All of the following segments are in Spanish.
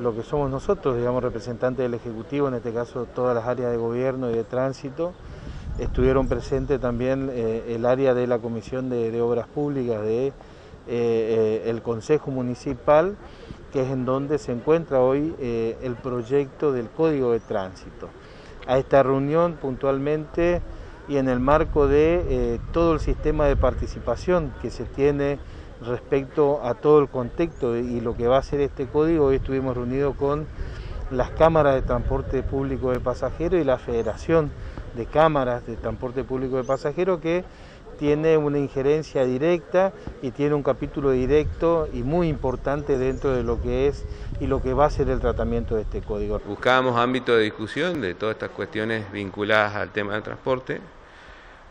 lo que somos nosotros, digamos, representantes del Ejecutivo, en este caso todas las áreas de gobierno y de tránsito. Estuvieron presentes también el área de la Comisión de Obras Públicas del Consejo Municipal, que es en donde se encuentra hoy el proyecto del Código de Tránsito. A esta reunión puntualmente y en el marco de todo el sistema de participación que se tiene respecto a todo el contexto y lo que va a ser este código, hoy estuvimos reunidos con las cámaras de transporte público de pasajeros y la Federación de Cámaras de Transporte Público de Pasajeros, que tiene una injerencia directa y tiene un capítulo directo y muy importante dentro de lo que es y lo que va a ser el tratamiento de este código. Buscábamos ámbito de discusión de todas estas cuestiones vinculadas al tema del transporte,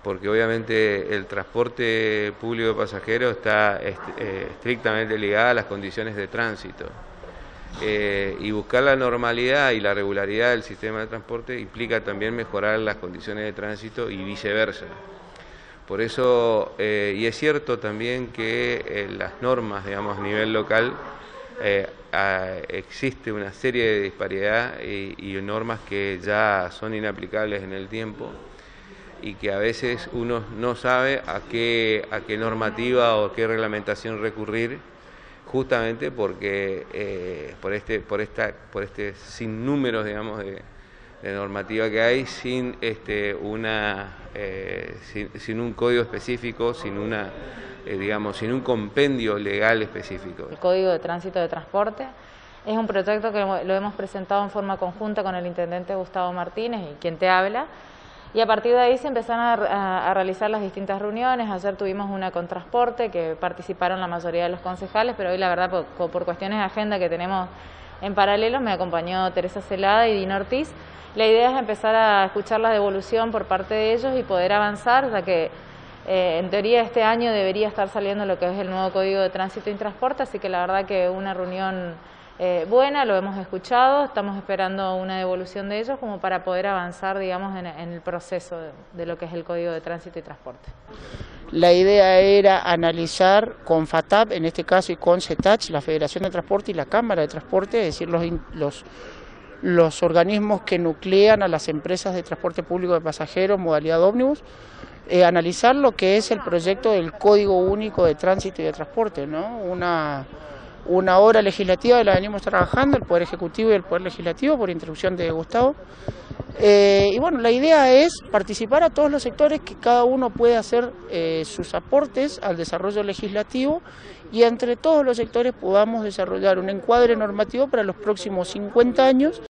porque obviamente el transporte público de pasajeros está estrictamente ligado a las condiciones de tránsito. Y buscar la normalidad y la regularidad del sistema de transporte implica también mejorar las condiciones de tránsito y viceversa. Por eso, y es cierto también que las normas, digamos, a nivel local, existe una serie de disparidad y normas que ya son inaplicables en el tiempo y que a veces uno no sabe a qué normativa o a qué reglamentación recurrir, justamente porque por este sinnúmero, digamos, de normativa que hay, sin un código específico, sin un compendio legal específico. El Código de Tránsito de Transporte es un proyecto que lo hemos presentado en forma conjunta con el intendente Gustavo Martínez, y quien te habla, y a partir de ahí se empezaron a realizar las distintas reuniones. Ayer tuvimos una con transporte que participaron la mayoría de los concejales, pero hoy la verdad por cuestiones de agenda que tenemos en paralelo me acompañó Teresa Celada y Dino Ortiz. La idea es empezar a escuchar la devolución por parte de ellos y poder avanzar, ya que en teoría este año debería estar saliendo lo que es el nuevo Código de Tránsito y Transporte, así que la verdad que una reunión buena, lo hemos escuchado, estamos esperando una devolución de ellos como para poder avanzar, digamos, en el proceso de lo que es el Código de Tránsito y Transporte. La idea era analizar con FATAP, en este caso, y con CETACH, la Federación de Transporte y la Cámara de Transporte, es decir, los organismos que nuclean a las empresas de transporte público de pasajeros, modalidad ómnibus, analizar lo que es el proyecto del Código Único de Tránsito y de Transporte, ¿no? Una obra legislativa que la venimos trabajando, el Poder Ejecutivo y el Poder Legislativo, por instrucción de Gustavo. Y bueno, la idea es participar a todos los sectores, que cada uno puede hacer sus aportes al desarrollo legislativo, y entre todos los sectores podamos desarrollar un encuadre normativo para los próximos 50 años.